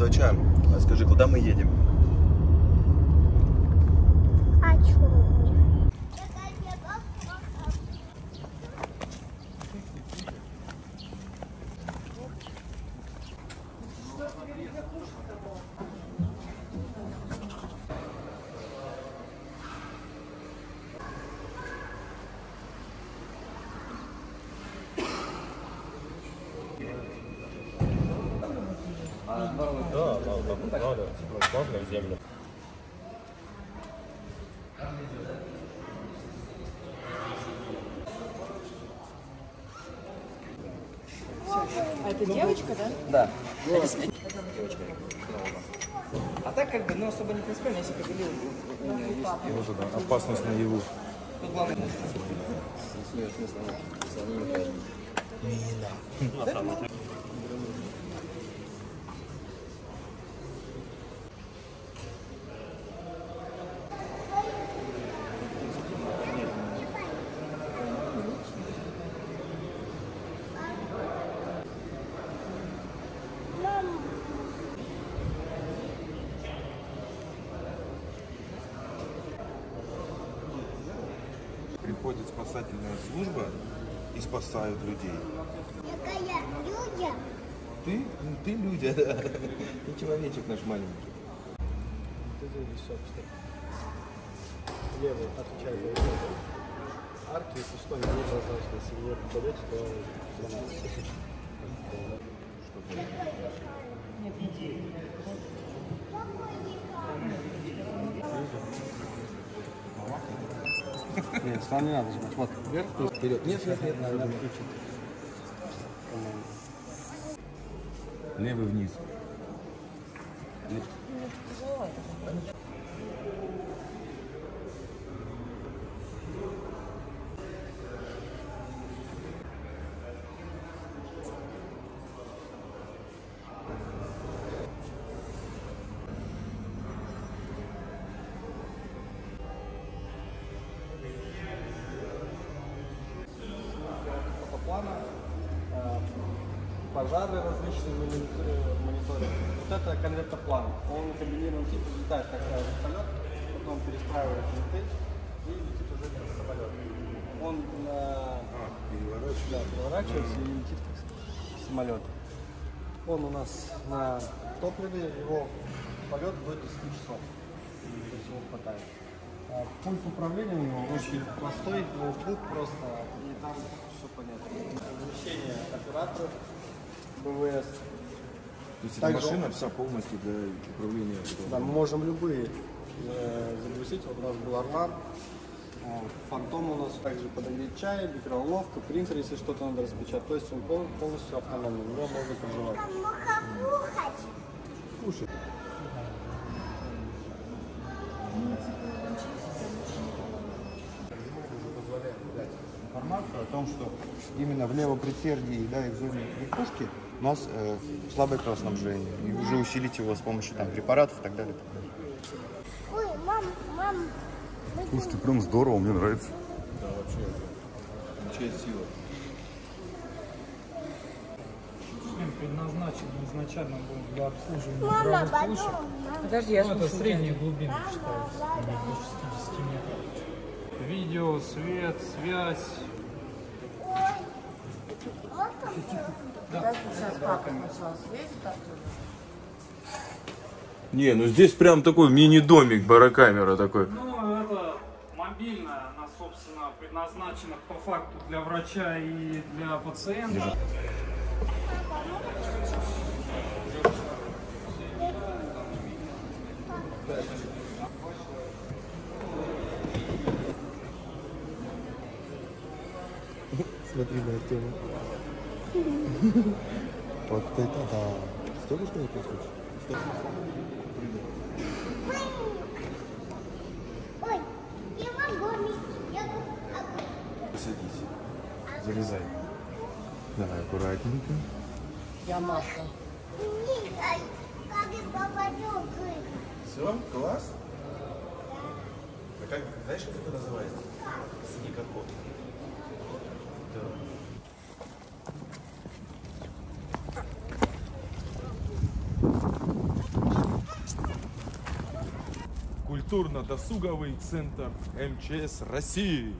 Доча, а скажи, куда мы едем? А чё? Да, надо, можно в землю. А это девочка, да? Да. Девочка. А так как бы, ну особо не принципиально, если кобыли у меня есть. Вот это опасность наяву. Тут главное, что приходит спасательная служба и спасают людей. Какая Людя? Ты Людя, да. Ты человечек наш маленький. Ты здесь, собственно. Левый отвечает за его арки, если что, не однозначно. Если не попадете, то нет идеи. Нет, там не надо жмать. Вот, вверх, вперед. Нет, надо включить. Левый вниз. Пожары различные мониторинг. Вот это конвертоплан. Он комбинированный тип, летает как вертолет, потом перестраивает винты и летит уже как самолет. Он переворачивается и летит как самолет. Он у нас на топливе, его полет до 10 часов. То есть его хватает. Пульт управления у него очень простой, ноутбук просто, и там все понятно. Размещение операторов, БВС. То есть эта машина вся полностью для управления? Да, мы можем любые загрузить. Вот у нас был Орлан, Фантом у нас, также подогреть чай, микроволновка, принтер, если что-то надо распечатать. То есть он полностью автономный, его можно проживать. Кушать. Информацию о том, что именно в левом предсердии, да, и в зоне верхушки у нас слабое кровоснабжение, и уже усилить его с помощью там препаратов и так далее. Ой, мам. Слушайте, прям здорово, мне нравится. Да, вообще, это сила. Предназначен изначально был для обслуживания правых случаев. Подожди, я это средняя глубина считается, до 60 метров. Видео, свет, связь. Да. Не, ну здесь прям такой мини-домик, барокамера такой. Ну, это мобильная, она, собственно, предназначена по факту для врача и для пациента. Смотри на Артёма. Вот это да. Столько что ли пять хочешь? Ой, я могу мечтать. Садись. Залезай. Давай аккуратненько. Я Маша. Все, класс? А как, знаешь, как это называется? Снегоход. Да. Культурно-досуговый центр МЧС России.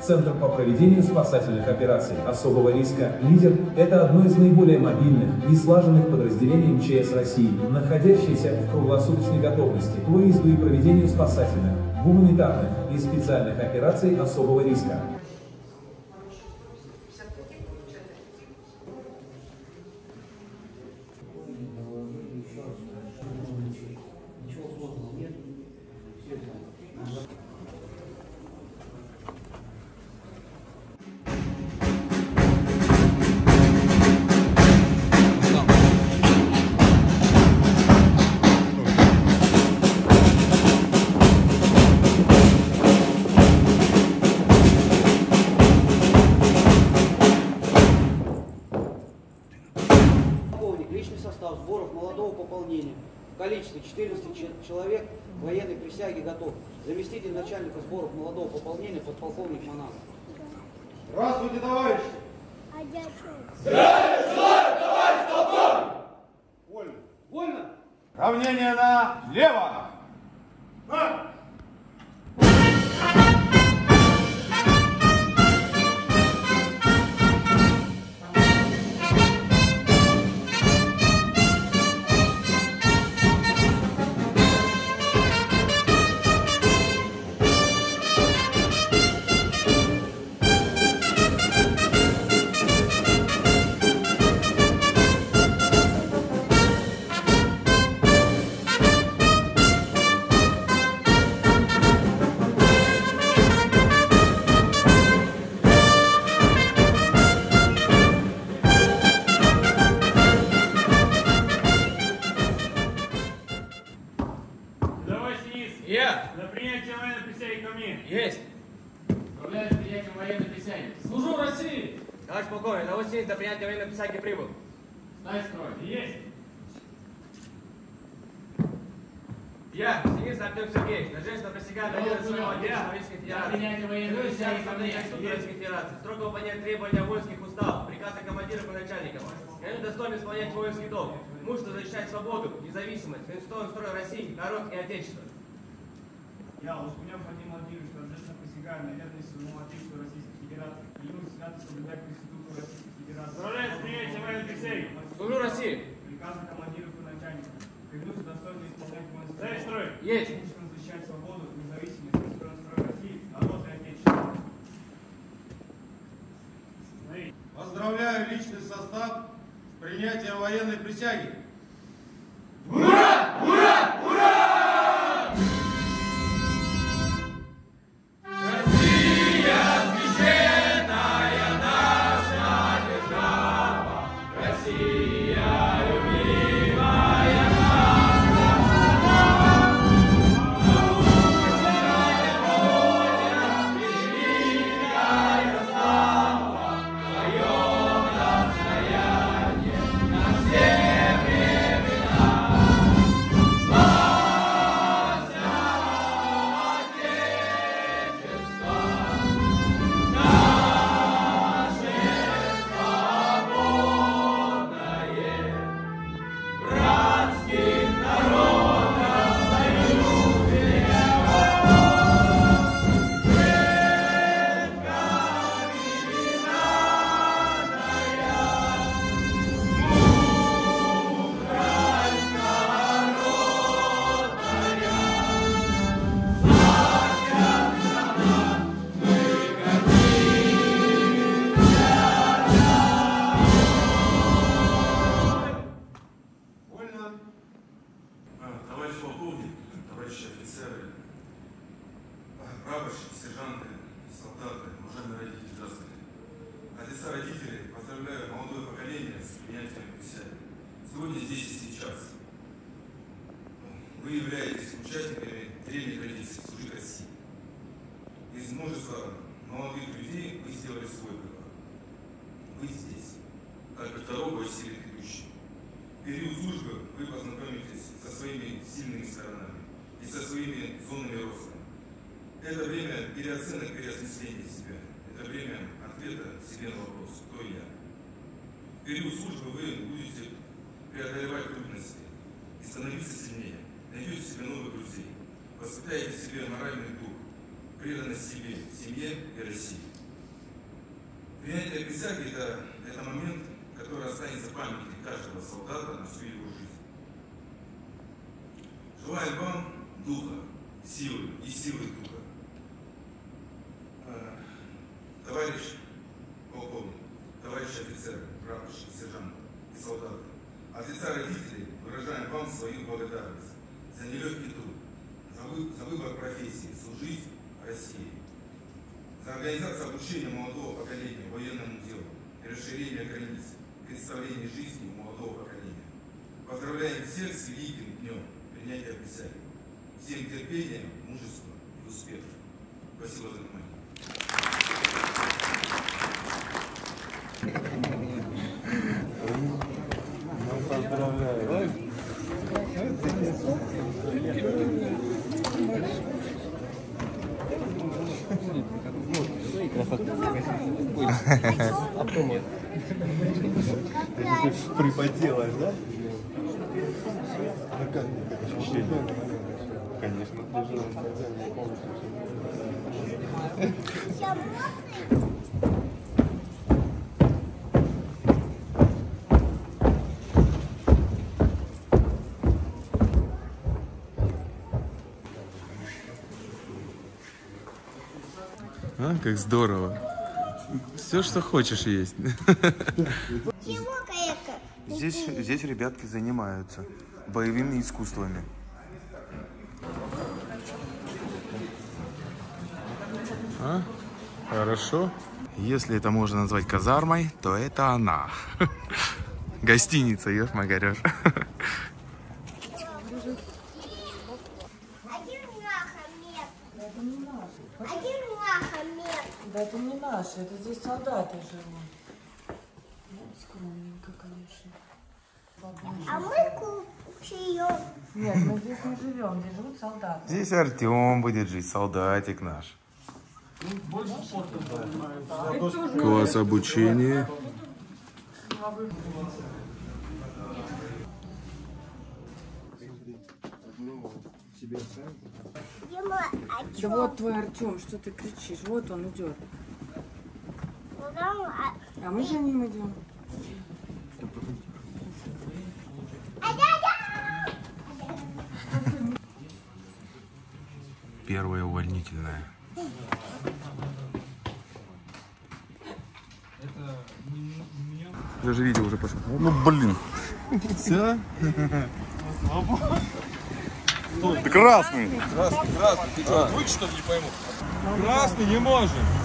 Центр по проведению спасательных операций особого риска «Лидер» – это одно из наиболее мобильных и слаженных подразделений МЧС России, находящееся в круглосуточной готовности к выезду и проведению спасательных, гуманитарных и специальных операций особого риска. Личный состав сборов молодого пополнения в количестве 14 человек к военной присяге готов. Заместитель начальника сборов молодого пополнения подполковник Манас. Здравствуйте, товарищи! Здравия желаю, товарищ полковник! Вольно! Вольно! Равнение налево! На принятие военной присяги ко мне. Есть. Управляю с принятием военной присяги. Служу России. Товарищ полковник, на Новосибирск до принятия военной присяги прибыл. Стать строй. Есть. Я, Синиц Артём Сергеевич, надеюсь, на присягаю доверия своего отечества Российской Федерации. Принятие военной присяги ко мне. Российской Федерации. Строго выполнять требования воинских уставов, приказы командиров и начальников. Я недостоин исполнять воинский долг. Мужество защищать свободу, независимость, конституционный строй России, народ и отечество. Я, Лужкунёв Вадим Владимирович, торжественно присягаю на верность своему отечеству Российской Федерации. Клянусь свято соблюдать Конституцию Российской Федерации. Поздравляю с принятием военной присяги. Служу России. Приказы командиров и начальников. Клянусь достойно исполнять воинские долги. Строй. Есть. Нужно защищать свободу, независимость, конституционный строй России, народ и отечество. Поздравляю личный состав с принятием военной присяги. Ура! Ура! Ура! Прапорщики, сержанты, солдаты, уважаемые родители, здравствуйте. От лица родителей поздравляю молодое поколение с принятием присяги. Сегодня, здесь и сейчас. Вы являетесь участниками древней традиции служить России. Из множества молодых людей вы сделали свой выбор. Вы здесь, как и второго силы ведущего. В период службы вы познакомитесь со своими сильными сторонами и со своими зонами роста. Это время переоценок, переосмысления себя. Это время ответа себе на вопрос, кто я. период службы вы будете преодолевать трудности и становиться сильнее, найдете себе новых друзей, воспитаете в себе моральный дух, преданность себе, семье и России. Принятие присяги – это момент, который останется в памяти каждого солдата на всю его жизнь. Желаю вам духа, силы и силы духа. Товарищ полковник, товарищи офицеры, прапорщики, сержанты и солдаты, от лица родителей выражаем вам свою благодарность за нелегкий труд, за выбор профессии служить России, за организацию обучения молодого поколения военному делу и расширение границ, представление жизни молодого поколения. Поздравляем всех с великим днем принятия присяги. Всем терпения, мужества и успеха. Спасибо за внимание. Приподелаешь, да? Конечно. А, как здорово. Все, что хочешь, есть. Здесь ребятки занимаются боевыми искусствами. А? Хорошо. Если это можно назвать казармой, то это она. Гостиница, ешь-магарёж. Да это не наши, это здесь солдаты живут. Ну, скромненько, конечно. Побольше. А мы живем. Нет, мы здесь не живем, здесь живут солдаты. Здесь Артём будет жить, солдатик наш. Больше спорта, да. Класс обучения. Дима, а да вот твой Артём, что ты кричишь? Вот он идет. А мы за ним идем. Первая увольнительная. Даже видео уже пошло. Ну блин. Все? Ты красный! Красный, красный, ты что, отвык, что ли, не пойму? Красный не может!